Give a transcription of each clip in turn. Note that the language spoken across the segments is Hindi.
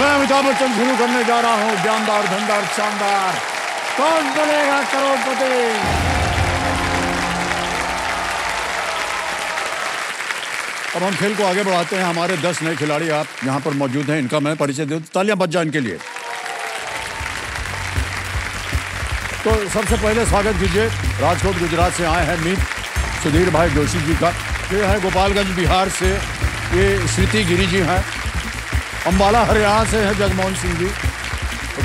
मैं अमिताभ बच्चन शुरू करने जा रहा हूँ। ज्ञानदार, धनदार, शानदार, कौन बनेगा करोड़पति। अब हम खेल को आगे बढ़ाते हैं। हमारे 10 नए खिलाड़ी आप यहाँ पर मौजूद हैं, इनका मैं परिचय दूँ। तालियां बज जाए इनके लिए। तो सबसे पहले स्वागत कीजिए, राजकोट गुजरात से आए हैं मीत सुधीर भाई जोशी जी का। ये है गोपालगंज बिहार से, ये स्मृति गिरी जी हैं। अम्बाला हरियाणा से है जगमोहन सिंह जी।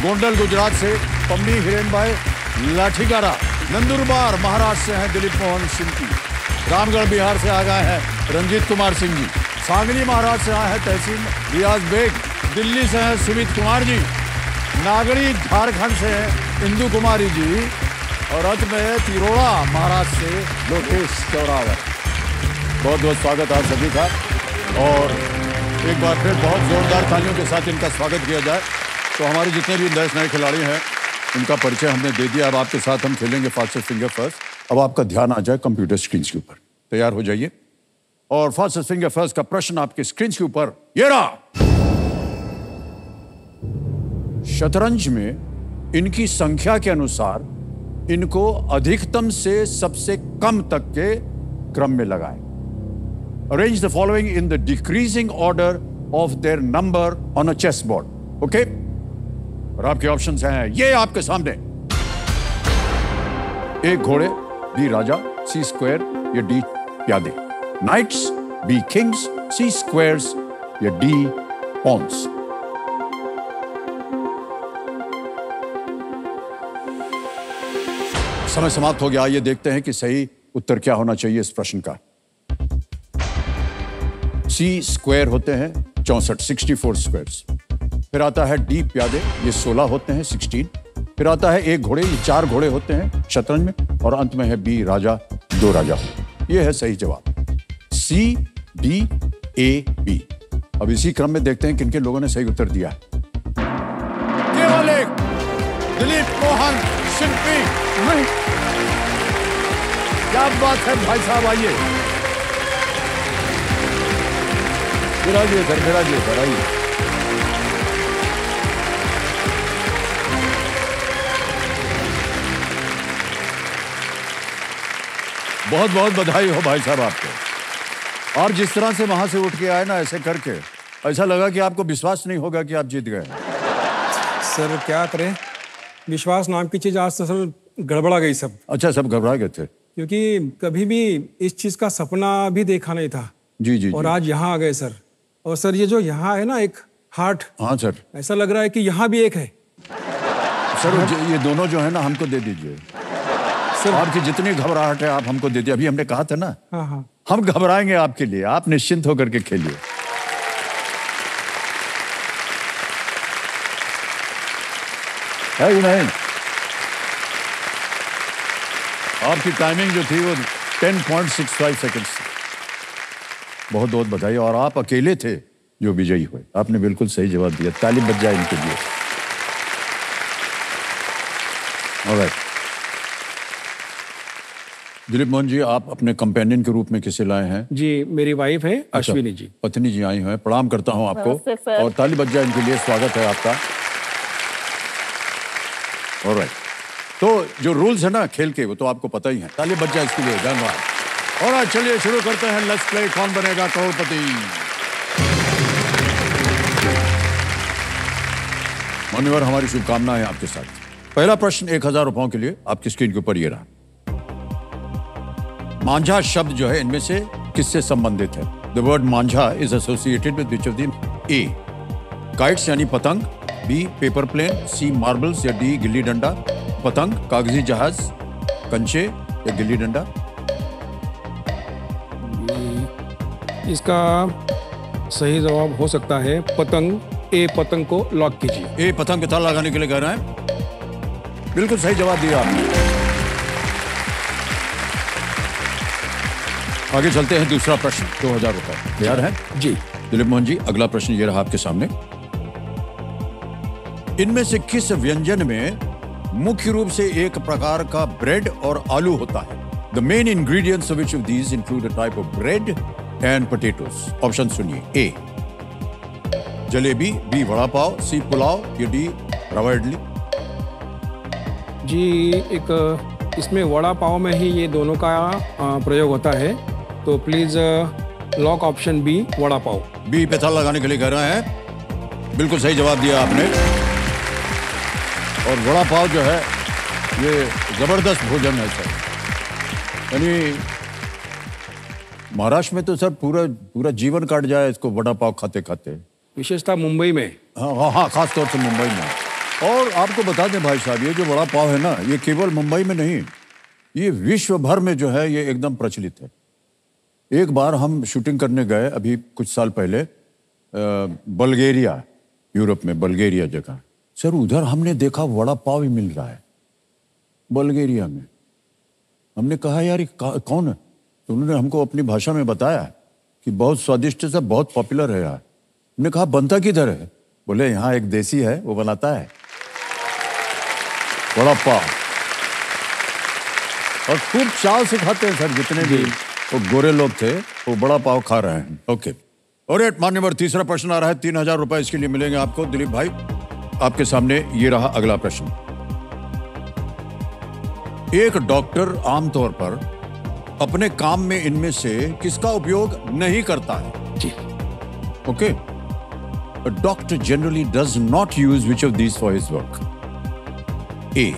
गोंडल गुजरात से पम्बी हिरेन्द्र भाई लाठीकारा। नंदुरबार महाराष्ट्र से हैं दिलीप मोहन सिंह जी। रामगढ़ बिहार से आ गए हैं रंजीत कुमार सिंह जी। सांगली महाराष्ट्र से आए हैं तहसीन रियाज बेग। दिल्ली से हैं सुमित कुमार जी। नागरी झारखंड से हैं इंदू कुमारी जी। और अतमय तिरोड़ा महाराष्ट्र से लोकेश चौरावर। बहुत बहुत स्वागत आप सभी का। और एक बार फिर बहुत जोरदार तालियों के साथ इनका स्वागत किया जाए। तो हमारे जितने भी 10 नए खिलाड़ी हैं उनका परिचय हमने दे दिया। अब आपके साथ हम खेलेंगे फास्टेस्ट फिंगर फर्स्ट। अब आपका ध्यान आ जाए कंप्यूटर स्क्रीन के ऊपर, तैयार हो जाइए। और फास्टेस्ट फिंगर फर्स्ट का प्रश्न आपके स्क्रीन के ऊपर ये रहा। शतरंज में इनकी संख्या के अनुसार इनको अधिकतम से सबसे कम तक के क्रम में लगाए। Arrange the following in the decreasing order of their number on a chessboard. Okay? और आपके ऑप्शंस हैं ये आपके सामने। A घोड़े, B राजा, C स्क्वायर या D प्यादे। Knights, B kings, C squares या D pawns. समय समाप्त हो गया। आइए देखते हैं कि सही उत्तर क्या होना चाहिए इस प्रश्न का। सी स्क्वायर होते हैं 64, 64 स्क्वायर्स। फिर आता है डी प्यादे, ये 16 होते हैं, 16। फिर आता है एक घोड़े, ये 4 घोड़े होते हैं शतरंज में। और अंत में है बी राजा, 2 राजा। ये है सही जवाब, सी डी ए बी। अब इसी क्रम में देखते हैं किन किन लोगों ने सही उत्तर दिया है। केवल एक दिलीप मोहन सिंह नहीं। क्या बात है भाई साहब, आइए फिर आइए। बहुत बहुत बधाई हो भाई साहब आपको। और जिस तरह से वहां से उठ के आए ना, ऐसे करके ऐसा लगा कि आपको विश्वास नहीं होगा कि आप जीत गए। सर क्या करें, विश्वास नाम की चीज आज तो सर गड़बड़ा गई सब। अच्छा, सब घबरा गए थे क्योंकि कभी भी इस चीज का सपना भी देखा नहीं था। जी। और आज यहाँ आ गए सर। और सर ये जो यहाँ है ना एक हार्ट, हाँ सर, ऐसा लग रहा है कि यहाँ भी एक है सर। ये दोनों जो है ना हमको दे दीजिए सर। आपकी जितनी घबराहट है आप हमको दे दीजिए। अभी हमने कहा था ना, हाँ। हम घबराएंगे आपके लिए, आप निश्चिंत होकर के खेलिए। नहीं, आपकी टाइमिंग जो थी वो 10.65 सेकेंड्स। बहुत बहुत बधाई। और आप अकेले थे जो विजयी हुए, आपने बिल्कुल सही जवाब दिया। ताली बज जाए इनके लिए। ऑलराइट दिलीप मोहन जी, आप अपने कंपेनियन के रूप में किसे लाए हैं? जी मेरी वाइफ है अश्विनी जी, पत्नी जी आई हैं। प्रणाम करता हूं आपको। और ताली बज जाए इनके लिए, स्वागत है आपका। ऑलराइट, तो जो रूल्स है ना खेल के वो तो आपको पता ही है। ताली बज जाए इसके लिए, धन्यवाद। और आज चलिए शुरू करते हैं लेट्स प्ले कौन बनेगा करोड़पति। मान्यवर, हमारी शुभकामनाएं आपके साथ। पहला प्रश्न 1000 रुपयों के लिए आपकी स्क्रीन के ऊपर ये रहा। मांझा शब्द जो है इनमें से किससे संबंधित है? The word manjha is associated with which of the A kites यानी पतंग, B paper plane, C marbles या डी गिल्ली डंडा। पतंग, कागजी जहाज, कंचे या गिल्ली डंडा। इसका सही जवाब हो सकता है पतंग। ए पतंग को लॉक कीजिए। ए पतंग के ताला लगाने के लिए कह रहे हैं। बिल्कुल सही जवाब दिया आपने। आगे चलते हैं दूसरा प्रश्न, 2000 रुपए। तैयार है जी दिलीप मोहन जी? अगला प्रश्न ये रहा आपके सामने। इनमें से किस व्यंजन में मुख्य रूप से एक प्रकार का ब्रेड और आलू होता है? The main ingredients of which of these include a type of bread and potatoes. Option सुनिए। A jalebi, B vada pav, C pulao, D rava idli. जी एक इसमें वड़ा पाव में ही ये दोनों का प्रयोग होता है, तो please lock option B vada pav. B पे ताला लगाने के लिए कह रहे हैं। बिल्कुल सही जवाब दिया आपने। और वड़ा पाव जो है ये ज़बरदस्त भोजन है सर, यानी महाराष्ट्र में तो सर पूरा जीवन काट जाए इसको वड़ा पाव खाते खाते, विशेषतः मुंबई में। हाँ, खास तौर से मुंबई में। और आपको बता दें भाई साहब, ये जो वड़ा पाव है ना, ये केवल मुंबई में नहीं, ये विश्व भर में जो है ये एकदम प्रचलित है। एक बार हम शूटिंग करने गए अभी कुछ साल पहले, बल्गेरिया, यूरोप में बल्गेरिया जगह, सर उधर हमने देखा वड़ा पाव ही मिल रहा है बल्गेरिया में। हमने कहा यार ये कौन है, तो उन्होंने हमको अपनी भाषा में बताया कि बहुत स्वादिष्ट है सर, बहुत पॉपुलर है यार। हमने कहा बनता किधर है, बोले यहाँ एक देसी है वो बनाता है वड़ा पाव, और खूब चाव से खाते हैं सर जितने भी वो गोरे लोग थे, वो बड़ा पाव खा रहे हैं। ओके, और एट मान्यवर तीसरा प्रश्न आ रहा है, 3000 रुपए इसके लिए मिलेंगे आपको दिलीप भाई। आपके सामने ये रहा अगला प्रश्न। एक डॉक्टर आमतौर पर अपने काम में इनमें से किसका उपयोग नहीं करता है? Okay, doctor generally does not use which of these for his work. A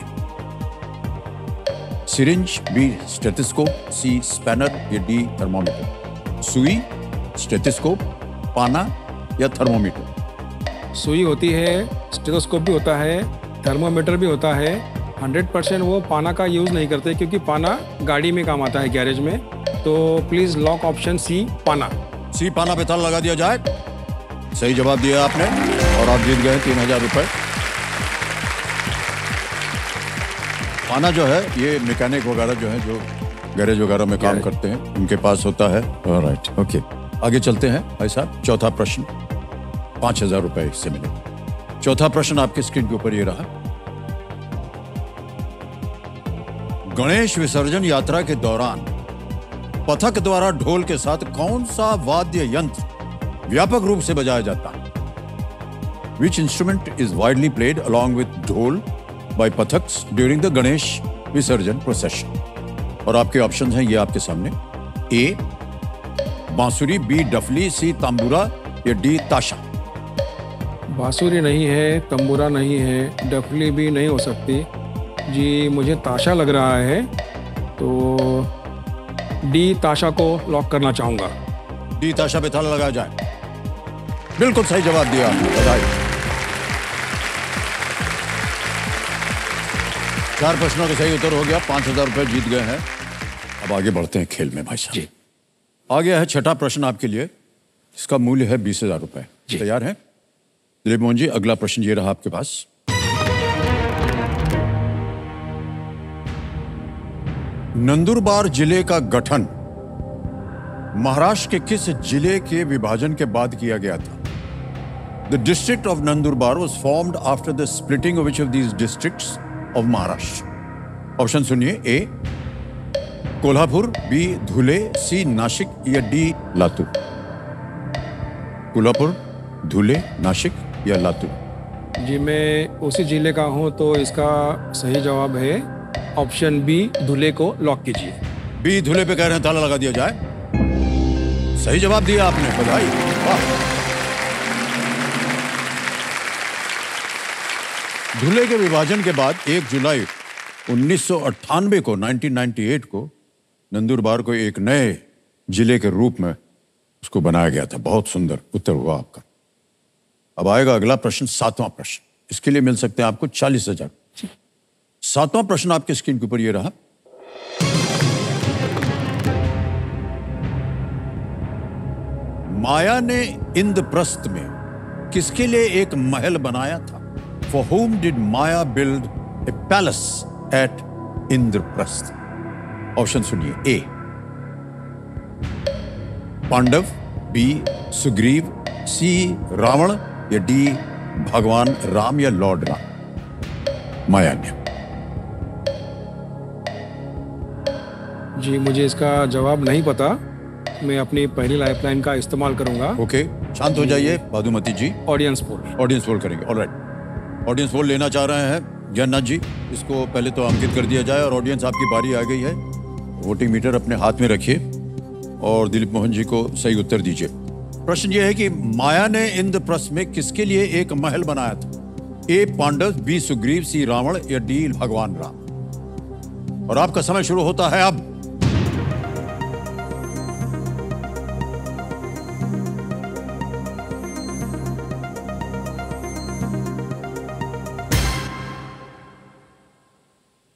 syringe, B stethoscope, C spanner या डी थर्मोमीटर। सुई, स्टेथोस्कोप, पाना या थर्मोमीटर। सुई होती है, स्टेथोस्कोप भी होता है, थर्मोमीटर भी होता है। 100% वो पाना का यूज़ नहीं करते क्योंकि पाना गाड़ी में काम आता है, गैरेज में। तो प्लीज़ लॉक ऑप्शन सी पाना। सी पाना पे ताला लगा दिया जाए। सही जवाब दिया आपने और आप जीत गए 3000 रुपये। पाना जो है ये मैकेनिक वगैरह जो है, जो गैरेज वगैरह में काम करते हैं, उनके पास होता है। ऑलराइट, ओके, आगे चलते हैं भाई साहब। चौथा प्रश्न, 5000 रुपए इससे मिले। चौथा प्रश्न आपके स्क्रीन के ऊपर ये रहा। गणेश विसर्जन यात्रा के दौरान पथक द्वारा ढोल के साथ कौन सा वाद्य यंत्र व्यापक रूप से बजाया जाता है? Which instrument is widely played along with dhol by pathaks during the Ganesh Visarjan procession? और आपके ऑप्शन हैं ये आपके सामने। ए बांसुरी, बी डफली, सी तंबूरा या डी ताशा। बांसुरी नहीं है, तंबूरा नहीं है, डफली भी नहीं हो सकती जी, मुझे ताशा लग रहा है, तो डी ताशा को लॉक करना चाहूँगा। डी ताशा पे ताला लगाया जाए। बिल्कुल सही जवाब दिया आपने। चार प्रश्नों का सही उत्तर हो गया, 5000 रुपए जीत गए हैं। अब आगे बढ़ते हैं खेल में भाई साहब। आ गया है छठा प्रश्न आपके लिए, इसका मूल्य है 20,000 रुपए। तैयार हैं दिलीप मोहन जी? अगला प्रश्न ये रहा आपके पास। नंदुरबार जिले का गठन महाराष्ट्र के किस जिले के विभाजन के बाद किया गया था? The district of Nandurbar was formed after the splitting of which of these districts of Maharashtra? Option सुनिए। A Kolhapur, B Dhule, C Nashik या डी लातूर। कोल्हापुर, धुले, नासिक या लातूर। जी मैं उसी जिले का हूं, तो इसका सही जवाब है ऑप्शन बी धुले को लॉक कीजिए। बी धुले पे कह रहे हैं ताला लगा दिया जाए। सही जवाब दिया आपने, बधाई, वाह। धुले के विभाजन के बाद 1 जुलाई 1998 को 1998 को नंदुरबार को एक नए जिले के रूप में उसको बनाया गया था। बहुत सुंदर उत्तर हुआ आपका। अब आएगा अगला प्रश्न, सातवां प्रश्न। इसके लिए मिल सकते हैं आपको 40,000। सातवां प्रश्न आपके स्क्रीन के ऊपर ये रहा। माया ने इंद्रप्रस्थ में किसके लिए एक महल बनाया था? For whom did Maya build a palace at Indraprasth? Option सुनिए। A Pandav, B Sugriv, C Ravan या डी भगवान राम या लॉर्ड राम। माया ने। जी मुझे इसका जवाब नहीं पता, मैं अपनी पहली लाइफलाइन का इस्तेमाल करूंगा। ओके, शांत हो जाइए बादुमती जी। ऑडियंस पोल करेंगे। ऑलराइट, ऑडियंस पोल लेना चाह रहे हैं जन्नत जी। इसको पहले तो अंकित कर दिया जाए। और ऑडियंस, आपकी बारी आ गई है। वोटिंग मीटर अपने हाथ में रखिए और दिलीप मोहन जी को सही उत्तर दीजिए। प्रश्न यह है कि माया ने इंद्रप्रस्थ में किसके लिए एक महल बनाया था? A Pandav, B Sugriv, C Ravan या डी भगवान राम। और आपका समय शुरू होता है अब।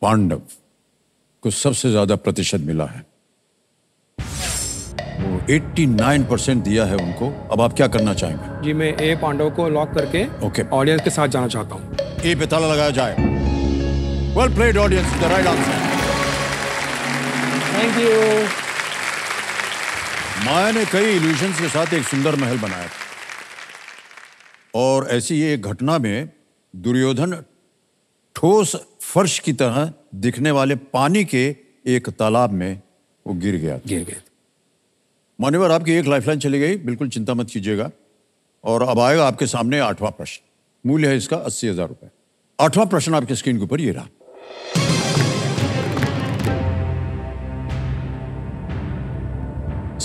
पांडव को सबसे ज्यादा प्रतिशत मिला है, 89% दिया है उनको। अब आप क्या करना चाहेंगे? जी, मैं ए पांडव को लॉक करके ऑडियंस के साथ जाना चाहता हूं। ए पे ताला लगाया जाए। Well played audience, the right answer. Thank you. Maya ने कई इल्यूशंस के साथ एक सुंदर महल बनाया था और ऐसी एक घटना में दुर्योधन ठोस फर्श की तरह दिखने वाले पानी के एक तालाब में वो गिर गया। मान्यवर, आपकी एक लाइफलाइन चली गई, बिल्कुल चिंता मत कीजिएगा। और अब आएगा आपके सामने आठवां प्रश्न। मूल्य है इसका 80,000 रुपये। आठवां प्रश्न आपके स्क्रीन के ऊपर ये रहा।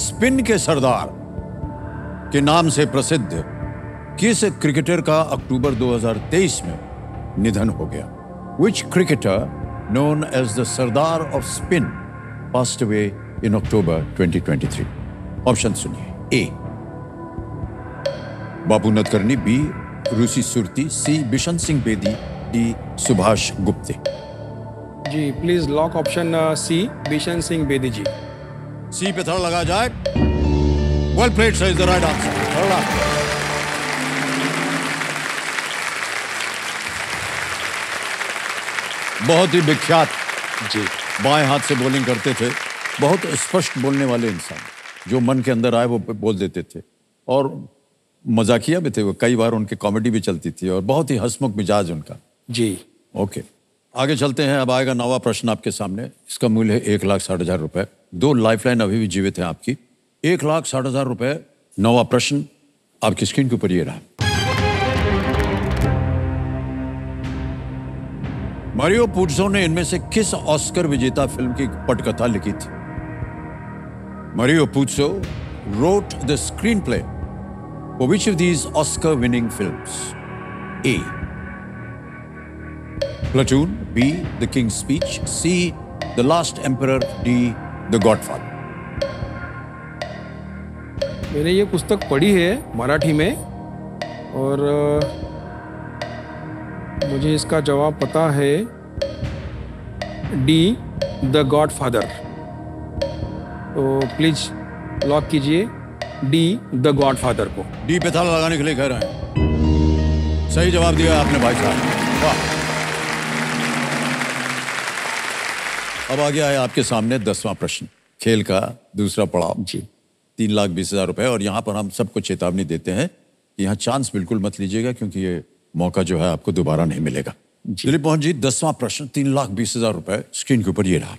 स्पिन के सरदार के नाम से प्रसिद्ध किस क्रिकेटर का अक्टूबर 2023 में निधन हो गया? Which cricketer known as the Sardar of spin passed away in October 2023? Option सुनिए। ए बाबू नदकर्णी, बी रूसी सुरती, सी बिशन सिंह बेड़ी, डी सुभाष गुप्ते। जी please lock option C, Bishan Singh Bedi ji. C पे थोड़ा लगा जाए। Well played sir, is the right answer. थोड़ा बहुत ही विख्यात जी, बाएं हाथ से बॉलिंग करते थे, बहुत स्पष्ट बोलने वाले इंसान, जो मन के अंदर आए वो बोल देते थे और मजाकिया भी थे वो। कई बार उनकी कॉमेडी भी चलती थी और बहुत ही हंसमुख मिजाज उनका। जी ओके, आगे चलते हैं। अब आएगा नवा प्रश्न आपके सामने। इसका मूल्य है 1,60,000 रुपये। दो लाइफलाइन अभी भी जीवित है आपकी। 1,60,000 रुपये। नवा प्रश्न आपकी स्क्रीन के ऊपर ये रहा। मारियो पुत्सो ने इनमें से किस ऑस्कर विजेता फिल्म की पटकथा लिखी थी? Mario Puzo wrote the screenplay for which of these Oscar-winning films? A. Platoon, B. The King's Speech, C. The Last Emperor, D. The Godfather. मैंने ये पुस्तक पढ़ी है मराठी में और मुझे इसका जवाब पता है, डी द गॉडफादर। तो प्लीज लॉक कीजिए डी द गॉडफादर को। डी पे ताला लगाने के लिए कह रहे हैं। सही जवाब दिया आपने भाई साहब, वाह। अब आ गया है आपके सामने 10वां प्रश्न, खेल का दूसरा पड़ाव जी। 3,20,000 रुपए। और यहाँ पर हम सबको चेतावनी देते हैं कि यहाँ चांस बिल्कुल मत लीजिएगा, क्योंकि ये मौका जो है आपको दोबारा नहीं मिलेगा। दिलीप मोहन जी, 10वां प्रश्न, 3,20,000 रुपए। स्क्रीन के ऊपर ये रहा।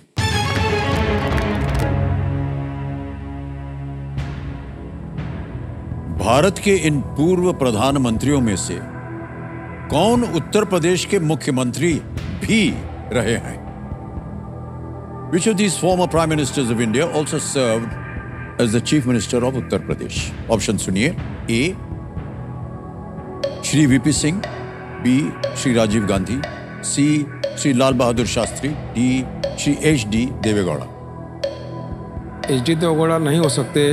भारत के इन पूर्व प्रधानमंत्रियों में से कौन उत्तर प्रदेश के मुख्यमंत्री भी रहे हैं? Which of these former prime ministers of India also served as the chief minister of Uttar Pradesh? Option सुनिए। A Shri VP Singh, B Shri Rajiv Gandhi, C Shri Lal Bahadur Shastri, D Shri HD Deve Gowda. HD Deve Gowda नहीं हो सकते,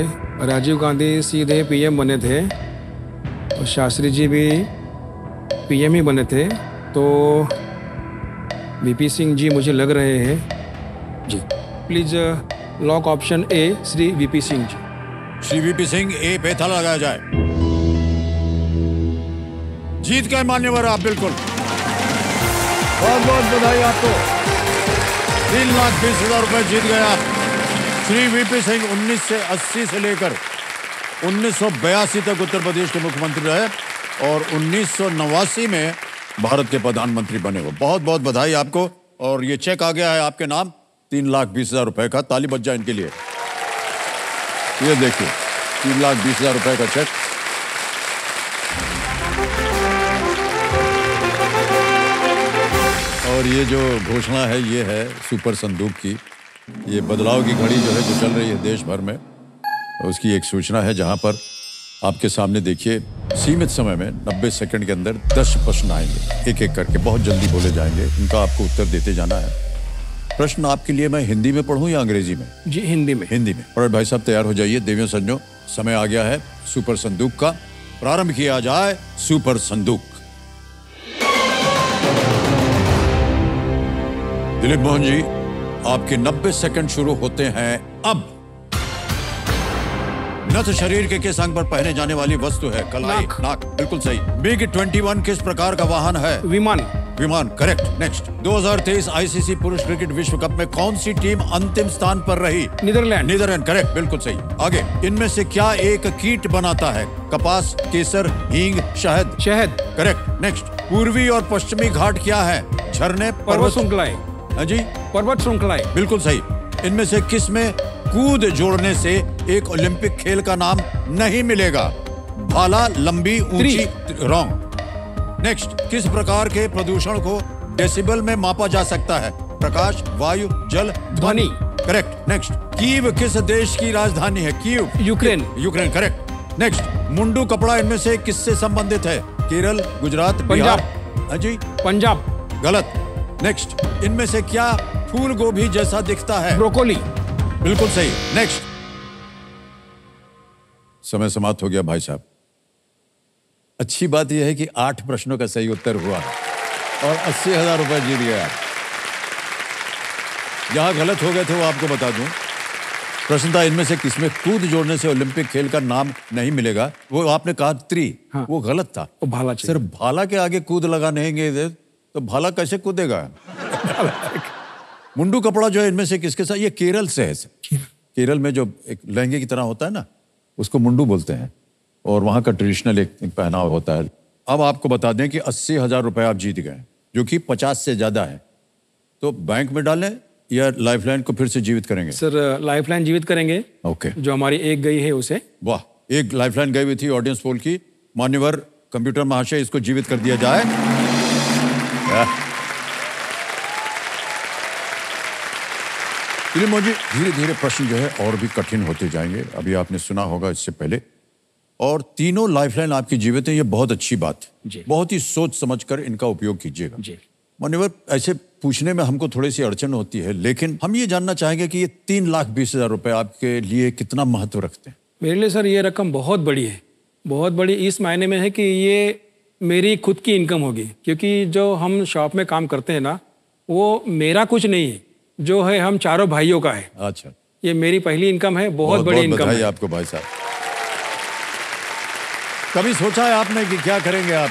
राजीव गांधी सीधे PM बने थे और शास्त्री जी भी PM ही बने थे, तो वीपी सिंह जी मुझे लग रहे हैं जी। Please lock option A Shri VP Singh ji. Shri VP Singh, A पे ताला लगाया जाए। जीत गए मान्यवर आप, बिल्कुल, बहुत बहुत बधाई आपको। 3,20,000 रुपए जीत गए आप। श्री वीपी सिंह 1980 से लेकर 1982 तक उत्तर प्रदेश के मुख्यमंत्री रहे और 1989 में भारत के प्रधानमंत्री बने वो। बहुत बहुत बधाई आपको। और ये चेक आ गया है आपके नाम 3,20,000 रुपए का। ताली बज जाए इनके लिए। ये देखिए 3,20,000 रुपए का चेक। और ये जो घोषणा है ये है सुपर संदूक की। ये बदलाव की घड़ी जो है जो चल रही है देश भर में, उसकी एक सूचना है जहां पर आपके सामने देखिए सीमित समय में 90 सेकंड के अंदर 10 प्रश्न आएंगे, एक एक करके बहुत जल्दी बोले जाएंगे, उनका आपको उत्तर देते जाना है। प्रश्न आपके लिए मैं हिंदी में पढ़ूं या अंग्रेजी में? जी हिंदी में। हिंदी में। और भाई साहब तैयार हो जाइए, देवियों संजो समय आ गया है सुपर संदूक का। प्रारंभ किया जाए सुपर संदूक। दिलीप मोहन जी आपके 90 सेकंड शुरू होते हैं अब। नथ शरीर के किस अंग पर पहने जाने वाली वस्तु है? कलाई। नाक। बिल्कुल सही। मिग 21 किस प्रकार का वाहन है? विमान। विमान करेक्ट। नेक्स्ट 2023 आईसीसी पुरुष क्रिकेट विश्व कप में कौन सी टीम अंतिम स्थान पर रही? नीदरलैंड। नीदरलैंड करेक्ट, बिल्कुल सही। आगे इनमें से क्या एक कीट बनाता है? कपास, केसर, हींग, शहद। शहद करेक्ट। नेक्स्ट पूर्वी और पश्चिमी घाट क्या है? झरने, पर्वत श्रृंखलाएं। हाँ जी पर्वत श्रृंखलाएं, बिल्कुल सही। इनमें से किस में कूद जोड़ने से एक ओलंपिक खेल का नाम नहीं मिलेगा? भाला, लंबी, ऊंची। रॉन्ग। नेक्स्ट किस प्रकार के प्रदूषण को डेसिबल में मापा जा सकता है? प्रकाश, वायु, जल, ध्वनि करेक्ट। नेक्स्ट कीव किस देश की राजधानी है? Kyiv Ukraine. Ukraine correct. Next mundu कपड़ा इनमें से किससे संबंधित है? केरल, गुजरात, पंजाब। अजी पंजाब गलत। नेक्स्ट इनमें से क्या फूल गोभी जैसा दिखता है? ब्रोकोली, बिल्कुल सही। नेक्स्ट समय समाप्त हो गया भाई साहब। अच्छी बात यह है कि 8 प्रश्नों का सही उत्तर हुआ और 80,000 रुपए जीत गए आप। जहां गलत हो गए थे वो आपको बता दूं। प्रश्न था इनमें से किसमें कूद जोड़ने से ओलंपिक खेल का नाम नहीं मिलेगा, वो आपने कहा त्री। हाँ। वो गलत था, वो भाला। सिर्फ भाला के आगे कूद लगा नहीं तो भाला कैसे कूदेगा? मुंडू कपड़ा जो है इनमें से किसके साथ? ये केरल से है। केरल में जो एक लहंगे की तरह होता है ना, उसको मुंडू बोलते हैं और वहाँ का ट्रेडिशनल एक पहनावा होता है। अब आपको बता दें कि 80,000 रुपये आप जीत गए, जो कि 50 से ज़्यादा है। तो बैंक में डालें या लाइफलाइन को फिर से जीवित करेंगे? सर लाइफलाइन जीवित करेंगे। ओके जो हमारी एक गई है उसे। वाह, एक लाइफलाइन गई हुई थी ऑडियंस पोल की। मान्यवर कंप्यूटर महाशय इसको जीवित कर दिया जाए। धीरे धीरे प्रश्न जो है और भी कठिन होते जाएंगे। अभी आपने सुना होगा इससे पहले, और तीनों लाइफलाइन आपकी जीवित है, ये बहुत अच्छी बात है। बहुत ही सोच समझकर इनका उपयोग कीजिएगा। मान्यवर ऐसे पूछने में हमको थोड़ी सी अड़चन होती है, लेकिन हम ये जानना चाहेंगे कि ये 3,20,000 रुपए आपके लिए कितना महत्व रखते हैं? मेरे लिए सर ये रकम बहुत बड़ी है, बहुत बड़ी इस मायने में है कि ये मेरी खुद की इनकम होगी, क्योंकि जो हम शॉप में काम करते हैं ना, वो मेरा कुछ नहीं है, जो है हम चारों भाइयों का है। अच्छा, ये मेरी पहली इनकम है, बहुत बड़ी इनकम है आपको भाई साहब। कभी सोचा है आपने कि क्या करेंगे आप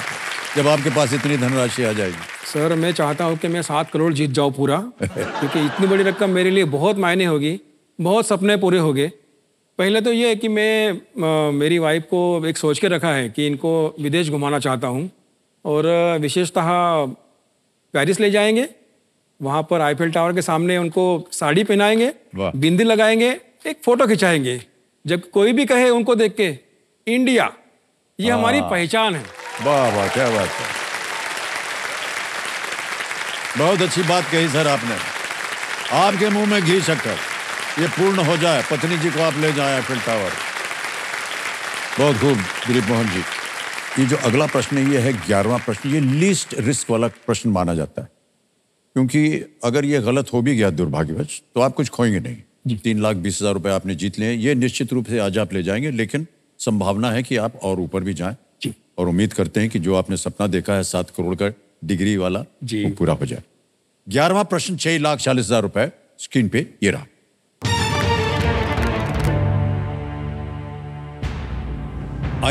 जब आपके पास इतनी धनराशि आ जाएगी? सर मैं चाहता हूं कि मैं 7 करोड़ जीत जाऊं पूरा, क्योंकि इतनी बड़ी रकम मेरे लिए बहुत मायने होगी, बहुत सपने पूरे हो गए। पहले तो ये है कि मैं मेरी वाइफ को एक सोच के रखा है कि इनको विदेश घुमाना चाहता हूं, और विशेषतः पेरिस ले जाएंगे, वहाँ पर आईफेल टावर के सामने उनको साड़ी पहनाएंगे, बिंदी लगाएंगे, एक फ़ोटो खिंचाएंगे, जब कोई भी कहे उनको देख के इंडिया, ये हमारी पहचान है। वाह वाह क्या बात है, बहुत अच्छी बात कही सर आपने। आपके मुंह में घी शक्कर, ये पूर्ण हो जाए, पत्नी जी को आप ले जाए आईफेल टावर। बहुत खूब दिलीप मोहन जी। ये जो अगला प्रश्न ये है 11वां प्रश्न, ये लीस्ट रिस्क वाला प्रश्न माना जाता है, क्योंकि अगर ये गलत हो भी गया दुर्भाग्यवश तो आप कुछ खोएंगे नहीं। 3,20,000 रुपये आपने जीत लिए, ये निश्चित रूप से आज आप ले जाएंगे, लेकिन संभावना है कि आप और ऊपर भी जाएं जी। और उम्मीद करते हैं कि जो आपने सपना देखा है 7 करोड़ का डिग्री वाला जी, वो पूरा हो जाए। 11वां प्रश्न 6,40,000 रुपए स्क्रीन पे ये रहा।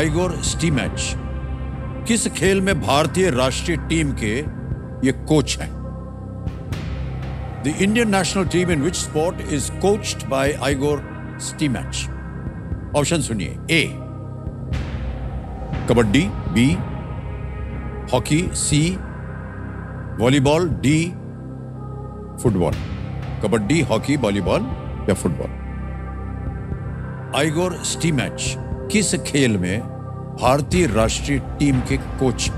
इगोर स्टिमाच किस खेल में भारतीय राष्ट्रीय टीम के ये कोच हैं? The Indian national team in which sport is coached by Igor Stimac? Option सुनिए। A kabaddi, B hockey, C volleyball, D football. Kabaddi, hockey, volleyball या फुटबॉल? इगोर स्टिमाच किस खेल में भारतीय राष्ट्रीय टीम के कोच?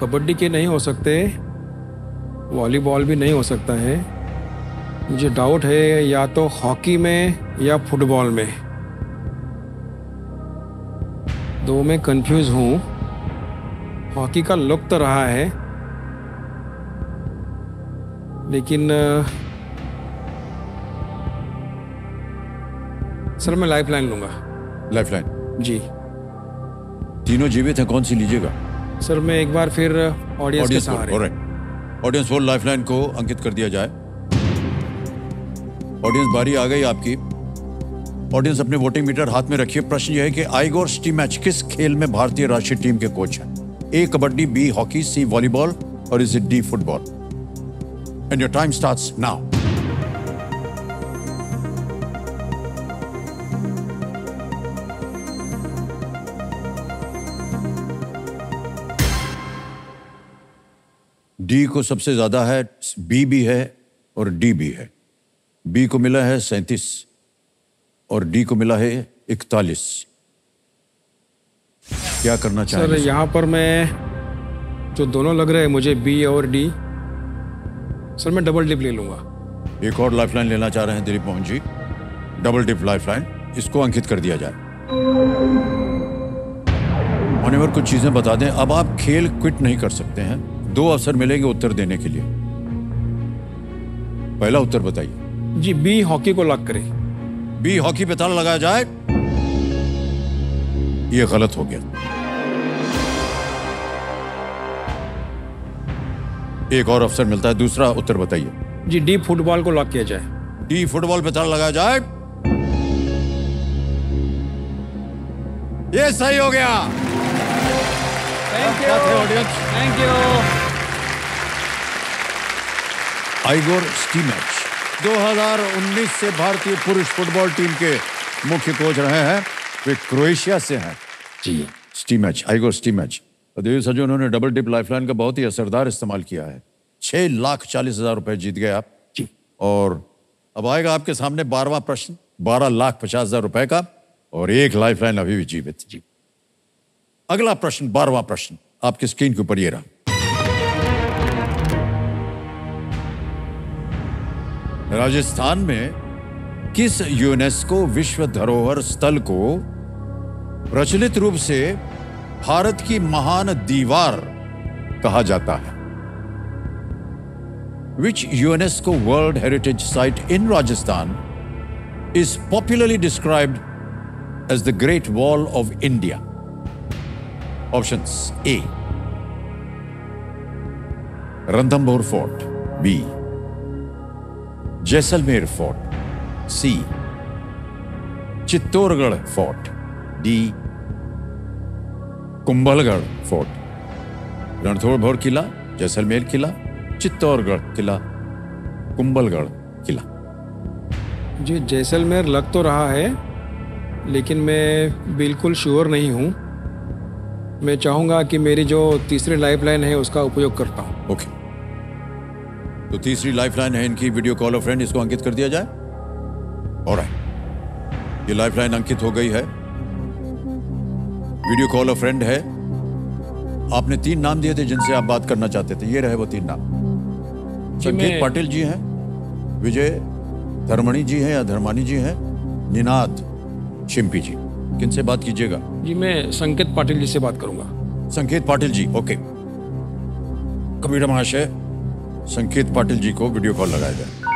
कबड्डी के नहीं हो सकते, वॉलीबॉल भी नहीं हो सकता है, मुझे डाउट है या तो हॉकी में या फुटबॉल में, दो में कंफ्यूज हूँ। हॉकी का लुक तो रहा है लेकिन सर मैं लाइफलाइन लूँगा। लाइफलाइन? जी। तीनों जीवित हैं, कौन सी लीजिएगा? सर मैं एक बार फिर ऑडियंस के सहारे। ऑलराइट, ऑडियंस फॉर लाइफलाइन को अंकित कर दिया जाए। ऑडियंस बारी आ गई आपकी। ऑडियंस अपने वोटिंग मीटर हाथ में रखिए। प्रश्न यह है कि इगोर स्टिमाच किस खेल में भारतीय राष्ट्रीय टीम के कोच हैं? A kabaddi, B hockey, C volleyball और is D football. And your time starts now. D को सबसे ज्यादा है, बी भी है और डी भी है। बी को मिला है 37 और डी को मिला है 41। क्या करना चाहेंगे सर? यहाँ पर मैं जो दोनों लग रहे हैं मुझे, बी और डी, सर मैं डबल डिप ले लूंगा। एक और लाइफलाइन लेना चाह रहे हैं Dilip Mohan ji. Double dip lifeline, इसको अंकित कर दिया जाए। ऑनेवर कुछ चीजें बता दें, अब आप खेल क्विट नहीं कर सकते हैं। दो अवसर मिलेंगे उत्तर देने के लिए। पहला उत्तर बताइए। जी बी हॉकी को लॉक करें। बी हॉकी पे ताला लगाया जाए। ये गलत हो गया। एक और अवसर मिलता है। दूसरा उत्तर बताइए। जी डी फुटबॉल को लॉक किया जाए। डी फुटबॉल पे ताला लगाया जाए। ये सही हो गया। Thank you audience. Thank you. Igor Stimac 2019 से भारतीय पुरुष फुटबॉल टीम के मुख्य कोच रहे हैं। वे क्रोएशिया से हैं। जी स्टिमाच, इगोर स्टिमाच। देवी सजो, उन्होंने डबल डिप लाइफलाइन का बहुत ही असरदार इस्तेमाल किया है। 6,40,000 रुपए जीत गए आप जी। और अब आएगा आपके सामने 12वां प्रश्न, 12,50,000 रुपए का, और एक लाइफलाइन अभी भी जीवित। जी अगला प्रश्न, 12वां प्रश्न आपकी स्क्रीन के ऊपर ये रहा। राजस्थान में किस यूनेस्को विश्व धरोहर स्थल को प्रचलित रूप से भारत की महान दीवार कहा जाता है? Which UNESCO World Heritage Site in Rajasthan is popularly described as the Great Wall of India? Options A. Ranthambore Fort, B. Jaisalmer fort, C Chittorgarh fort, D Kumbhalgarh fort. Ranthambore किला, जैसलमेर किला, चित्तौड़गढ़ किला, कुंभलगढ़ किला। जी जैसलमेर लग तो रहा है लेकिन मैं बिल्कुल श्योर नहीं हूँ। मैं चाहूँगा कि मेरी जो तीसरी लाइफलाइन है उसका उपयोग करता हूँ। ओके तो तीसरी लाइफलाइन है इनकी, वीडियो कॉल और फ्रेंड, इसको अंकित कर दिया जाए। ऑलराइट, ये लाइफलाइन अंकित हो गई है। वीडियो कॉल और फ्रेंड है। आपने 3 नाम दिए थे जिनसे आप बात करना चाहते थे, ये रहे वो 3 नाम। संकेत पाटिल जी हैं, विजय धर्मणी जी हैं या धर्मानी जी हैं, निनाद शिम्पी जी। किनसे बात कीजिएगा? जी मैं संकेत पाटिल जी से बात करूंगा। संकेत पाटिल जी, ओके। कबीरा महाशय, संकेत पाटिल जी को वीडियो कॉल लगाया जाए।